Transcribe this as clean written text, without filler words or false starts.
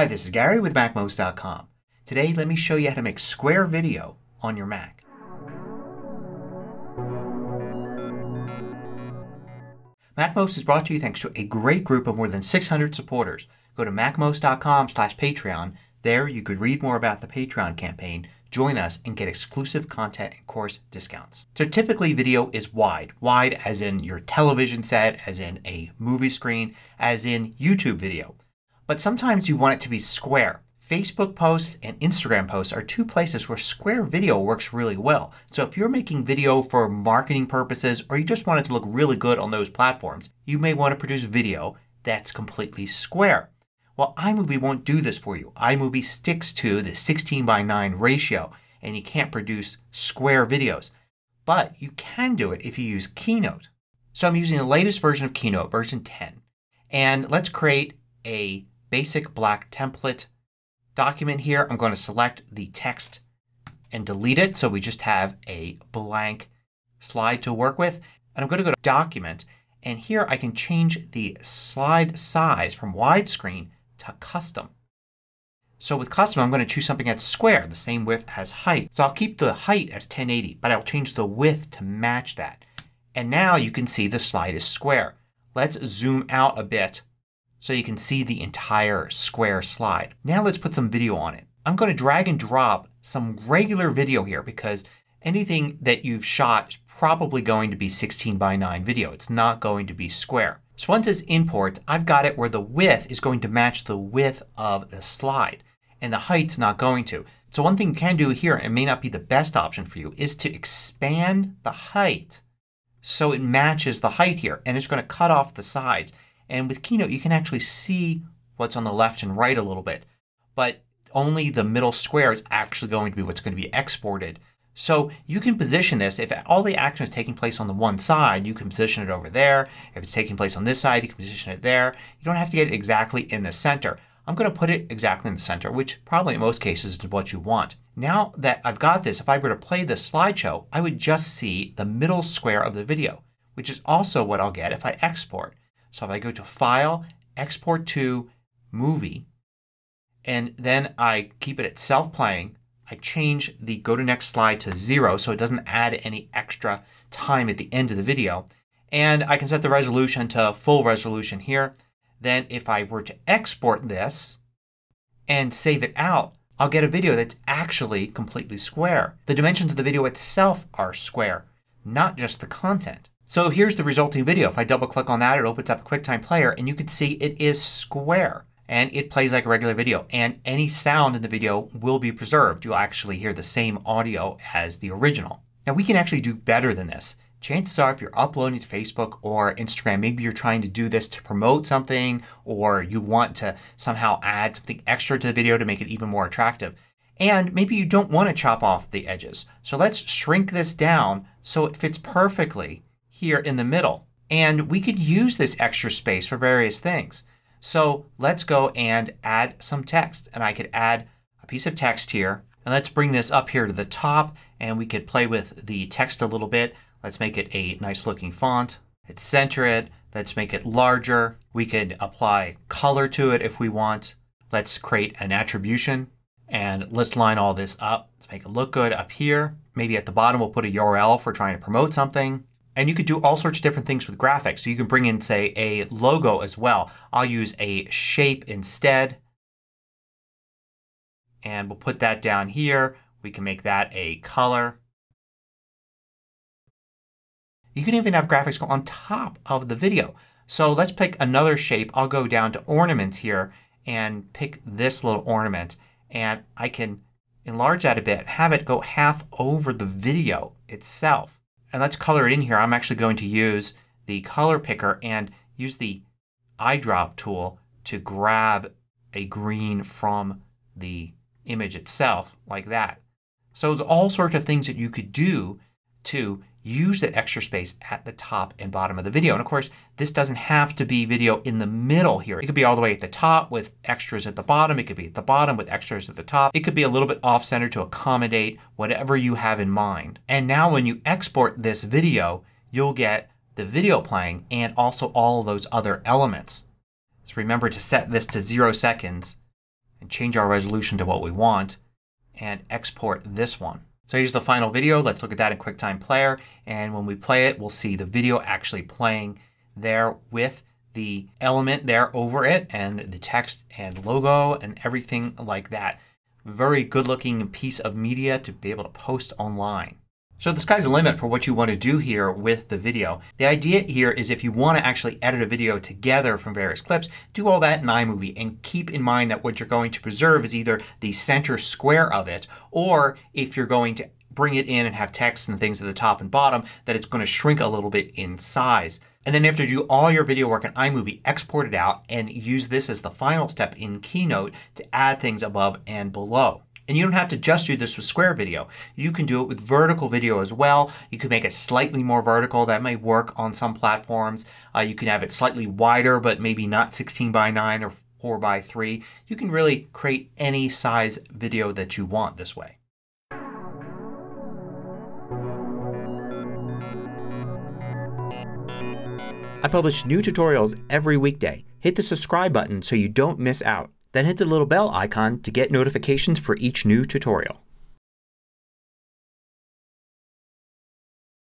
Hi, this is Gary with MacMost.com. Today let me show you how to make square video on your Mac. MacMost is brought to you thanks to a great group of more than 600 supporters. Go to MacMost.com/Patreon. There you could read more about the Patreon campaign, join us, and get exclusive content and course discounts. So typically video is wide. Wide as in your television set, as in a movie screen, as in YouTube video. But sometimes you want it to be square. Facebook posts and Instagram posts are two places where square video works really well. So if you're making video for marketing purposes or you just want it to look really good on those platforms, you may want to produce video that's completely square. Well, iMovie won't do this for you. iMovie sticks to the 16:9 ratio and you can't produce square videos. But you can do it if you use Keynote. So I'm using the latest version of Keynote, version 10. And let's create a basic black template document here. I'm going to select the text and delete it so we just have a blank slide to work with. And I'm going to go to Document, and here I can change the slide size from widescreen to custom. So with custom I'm going to choose something that's square, the same width as height. So I'll keep the height as 1080, but I'll change the width to match that. And now you can see the slide is square. Let's zoom out a bit so you can see the entire square slide. Now let's put some video on it. I'm going to drag and drop some regular video here because anything that you've shot is probably going to be 16:9 video. It's not going to be square. So once it's imported, I've got it where the width is going to match the width of the slide and the height's not going to. So one thing you can do here, and it may not be the best option for you, is to expand the height so it matches the height here, and it's going to cut off the sides. And with Keynote you can actually see what's on the left and right a little bit. But only the middle square is actually going to be what's going to be exported. So you can position this. If all the action is taking place on the one side, you can position it over there. If it's taking place on this side, you can position it there. You don't have to get it exactly in the center. I'm going to put it exactly in the center, which probably in most cases is what you want. Now that I've got this, if I were to play this slideshow, I would just see the middle square of the video, which is also what I'll get if I export. So if I go to File, Export to, Movie, and then I keep it at self-playing, I change the Go to Next Slide to 0 so it doesn't add any extra time at the end of the video, and I can set the resolution to full resolution here. Then if I were to export this and save it out, I'll get a video that's actually completely square. The dimensions of the video itself are square, not just the content. So here's the resulting video. If I double click on that, it opens up a QuickTime player and you can see it is square and it plays like a regular video, and any sound in the video will be preserved. You'll actually hear the same audio as the original. Now we can actually do better than this. Chances are if you're uploading to Facebook or Instagram, maybe you're trying to do this to promote something, or you want to somehow add something extra to the video to make it even more attractive. And maybe you don't want to chop off the edges. So let's shrink this down so it fits perfectly here in the middle. And we could use this extra space for various things. So let's go and add some text. And I could add a piece of text here. And let's bring this up here to the top, and we could play with the text a little bit. Let's make it a nice looking font. Let's center it. Let's make it larger. We could apply color to it if we want. Let's create an attribution and let's line all this up. Let's make it look good up here. Maybe at the bottom we'll put a URL for trying to promote something. And you could do all sorts of different things with graphics. So you can bring in, say, a logo as well. I'll use a shape instead. And we'll put that down here. We can make that a color. You can even have graphics go on top of the video. So let's pick another shape. I'll go down to ornaments here and pick this little ornament. And I can enlarge that a bit. Have it go half over the video itself. And let's color it in here. I'm actually going to use the color picker and use the eyedrop tool to grab a green from the image itself like that. So there's all sorts of things that you could do to use that extra space at the top and bottom of the video. And of course this doesn't have to be video in the middle here. It could be all the way at the top with extras at the bottom. It could be at the bottom with extras at the top. It could be a little bit off center to accommodate whatever you have in mind. And now when you export this video you'll get the video playing and also all those other elements. So remember to set this to 0 seconds and change our resolution to what we want and export this one. So here's the final video. Let's look at that in QuickTime Player, and when we play it we'll see the video actually playing there with the element there over it and the text and logo and everything like that. Very good looking piece of media to be able to post online. So the sky's the limit for what you want to do here with the video. The idea here is if you want to actually edit a video together from various clips, do all that in iMovie, and keep in mind that what you're going to preserve is either the center square of it, or if you're going to bring it in and have text and things at the top and bottom, that it's going to shrink a little bit in size. And then after you do all your video work in iMovie, export it out and use this as the final step in Keynote to add things above and below. And you don't have to just do this with square video. You can do it with vertical video as well. You can make it slightly more vertical. That may work on some platforms. You can have it slightly wider but maybe not 16:9 or 4:3. You can really create any size video that you want this way. I publish new tutorials every weekday. Hit the subscribe button so you don't miss out. Then hit the little bell icon to get notifications for each new tutorial.